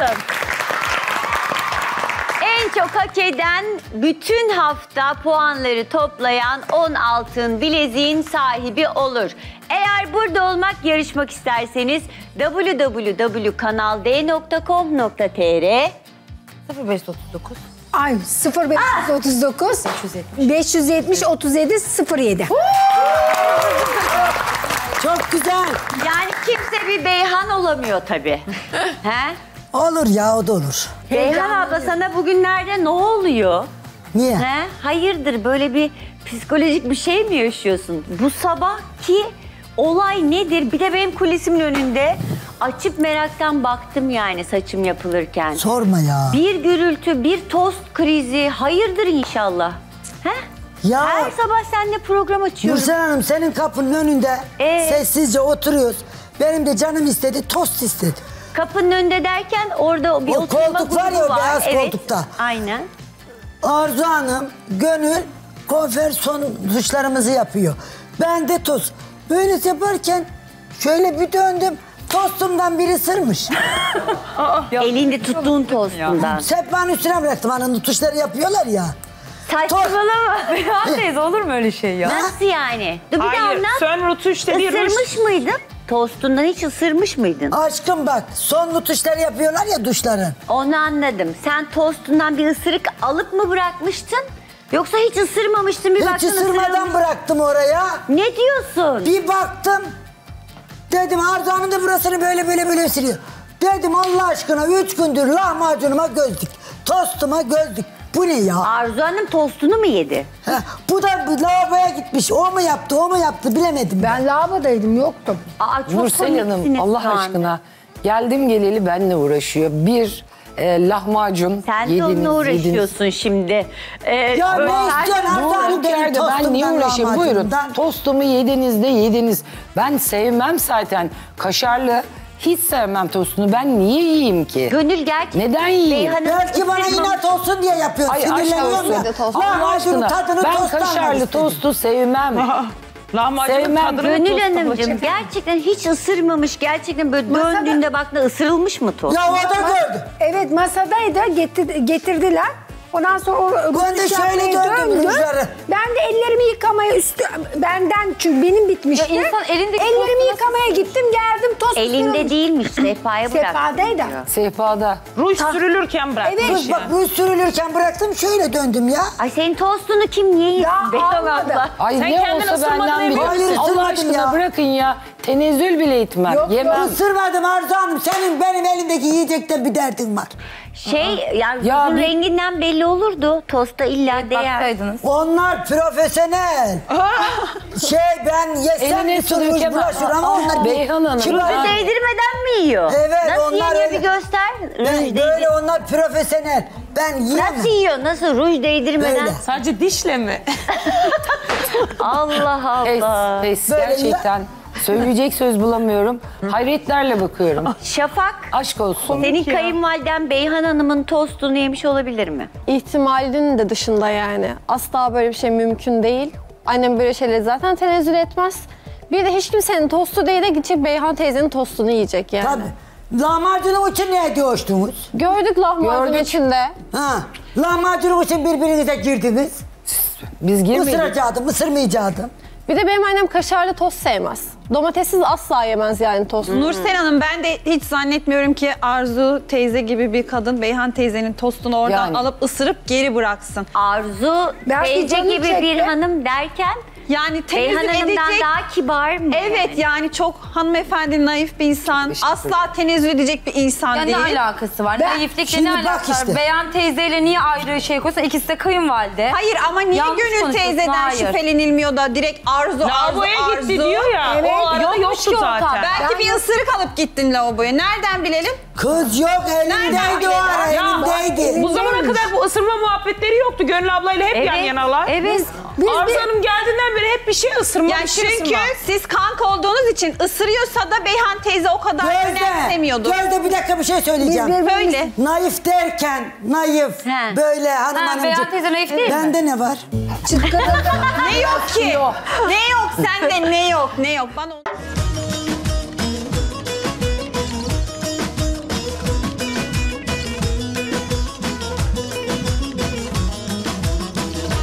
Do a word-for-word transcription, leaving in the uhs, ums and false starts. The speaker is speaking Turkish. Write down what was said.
bakalım. En çok hak eden, bütün hafta puanları toplayan on altın bileziğin sahibi olur. Eğer burada olmak, yarışmak isterseniz w w w nokta kanal d nokta com nokta t r sıfır beş otuz dokuz ay sıfır beş otuz dokuz beş yüz yetmiş otuz yedi sıfır yedi. Çok güzel. Yani kimse bir Beyhan olamıyor tabii. He? Olur ya, o da olur. Beyhan abla, sana bugünlerde ne oluyor? Niye? He? Hayırdır, böyle bir psikolojik bir şey mi yaşıyorsun? Bu sabahki olay nedir? Bir de benim kulisimin önünde açıp meraktan baktım yani saçım yapılırken. Sorma ya. Bir gürültü, bir toz krizi. Hayırdır inşallah. He? Ya, her sabah seninle program açıyoruz. Nursel Hanım, senin kapının önünde ee? sessizce oturuyoruz. Benim de canım istedi, tost istedi. Kapının önünde derken orada bir o oturma koltuk var ya, var. beyaz evet. koltukta. Aynen. Arzu Hanım, Gönül konferans duşlarımızı yapıyor. Ben de tost. Böyle yaparken şöyle bir döndüm. Tostumdan biri sırmış. Elinde tuttuğun tostundan. Sehpanın üstüne bıraktım. Hani tuşları yapıyorlar ya. Saçmalama. Beyhan teyze, olur mu öyle şey ya? Nasıl yani? Dur bir Hayır, de anlat. Son rutuşta bir rutuş. Isırmış mıydın? Tostundan hiç ısırmış mıydın? Aşkım bak, son rutuşları yapıyorlar ya, duşları. Onu anladım. Sen tostundan bir ısırık alıp mı bırakmıştın? Yoksa hiç ısırmamıştın, bir hiç baktın ısırmadan ısırmış. Bıraktım oraya. Ne diyorsun? Bir baktım. Dedim Arzu Hanım da burasını böyle böyle böyle siliyor. Dedim Allah aşkına, üç gündür lahmacunuma göz dik, tostuma göz dik. Bu ne ya? Arzu Hanım tostunu mu yedi? Heh, bu da lavaboya gitmiş. O mu yaptı, o mu yaptı bilemedim. Ben, ben. lavabodaydım, yoktum. Aa, çok Nursel Hanım, Allah aşkına. Geldim geleli benimle uğraşıyor. Bir e, lahmacun sen yediniz. Sen de onunla uğraşıyorsun yediniz. şimdi. Ee, ya ne istiyorsun? Ben niye uğraşayım? Buyurun. Tostumu yediniz de yediniz. Ben sevmem zaten kaşarlı. Hiç sevmem tostunu. Ben niye yiyeyim ki? Gönül gerçekten. Neden yiyeyim? Belki bana inat olsun diye yapıyorsun. Sinirleniyorum ya. Lahmacunun tadını ben kaşarlı tostu sevmem. Lahmacunun tadını Gönül Hanımcığım, gerçekten hiç ısırmamış. Gerçekten böyle masada. Döndüğünde baktığında ısırılmış mı tost? Ya o da gördü. Evet, masadaydı. Getir, getirdiler. Ondan sonra ben de şöyle döndüm. Döndü. Ben de ellerimi yıkamaya üstü benden çünkü benim bitmişti. Ya insan elindeki ellerimi yıkamaya nasıl... gittim, geldim tost. Elinde sürülmüş. Değilmiş, sehpaya bıraktım. Sehpadaydı. Sehpada. Ruj Ta... sürülürken bıraktım. Evet. Ruj, bak, ruj sürülürken bıraktım, şöyle döndüm ya. Ay senin tostunu kim niye yedin? Ay sen ne olsa benden biliyorsun. Allah aşkına ya. Bırakın ya. Tenezzül bile etmem. Yok, yemem. Yok, ısırmadım Arzu Hanım. Senin benim elimdeki yiyecekte bir derdin var. Şey, yani ya bunun bir... renginden belli olurdu. Tosta illa değer. Onlar profesyonel. Şey, ben yesem bir soruyu bulaşır ama onlar... Beyhan Hanım. Ruju değdirmeden mi yiyor? Evet, nasıl onlar yeniyor öyle... bir göster. Ruj böyle onlar profesyonel. Ben yiyemem. Nasıl yiyor? Nasıl? Ruj değdirmeden? Böyle. Sadece dişle mi? Allah Allah. Es, es, gerçekten. Söyleyecek söz bulamıyorum. Hayretlerle bakıyorum. Şafak. Aşk olsun. Senin kayınvaliden Beyhan Hanım'ın tostunu yemiş olabilir mi? İhtimalinin de dışında yani. Asla böyle bir şey mümkün değil. Annem böyle şeyleri zaten tenezzül etmez. Bir de hiç kimsenin tostu değil de gidecek Beyhan teyzenin tostunu yiyecek yani. Tabii. Lahmacunun için ne diyorsunuz? Gördük lahmacunun içinde. Ha. Lahmacunun için birbirinize girdiniz. Biz girmedik. Mısıracaktım, mısırmayacaktım. Bir de benim annem kaşarlı tost sevmez. Domatessiz asla yemez yani tostu. Nursel Hanım, ben de hiç zannetmiyorum ki Arzu teyze gibi bir kadın Beyhan teyzenin tostunu oradan yani. alıp ısırıp geri bıraksın. Arzu teyze gibi çekti. bir hanım derken yani Beyhan Hanım'dan edecek, daha kibar mı? Evet yani, yani çok hanımefendi, naif bir insan. İşte asla böyle. Tenezzül edecek bir insan yani değil. Ne alakası var? Ben, Naiflikle ne alakası işte. var? Beyhan teyzeyle niye ayrı şey koysan, ikisi de kayınvalide. Hayır ama niye Yanlış Gönül teyzeden hayır. şüphelenilmiyor da direkt Arzu, Arzu, Arzu. gitti diyor ya. Evet. Yok, yok ki zaten. Belki ben bir yok. ısırık alıp gittin lavaboya. Nereden bilelim? Kız yok, elindeydi o ara, elindeydi. Bu zamana kadar bu ısırma muhabbetleri yoktu. Gönül ablayla hep evet, yan yanalar. Evet. Biz, Arzu Hanım geldiğinden beri hep bir şey ısırma, yani bir şey ısırma. Çünkü siz kanka olduğunuz için ısırıyorsa da Beyhan teyze o kadar önemsemiyordu. Gözde bir dakika bir şey söyleyeceğim. Biz birbirimiz... Böyle. Naif derken, naif. He. Böyle hanım ha, hanımcık. Beyhan teyze naif değil Bende mi? Bende ne var? ne yok ki? ne yok sende ne yok, ne yok? Bana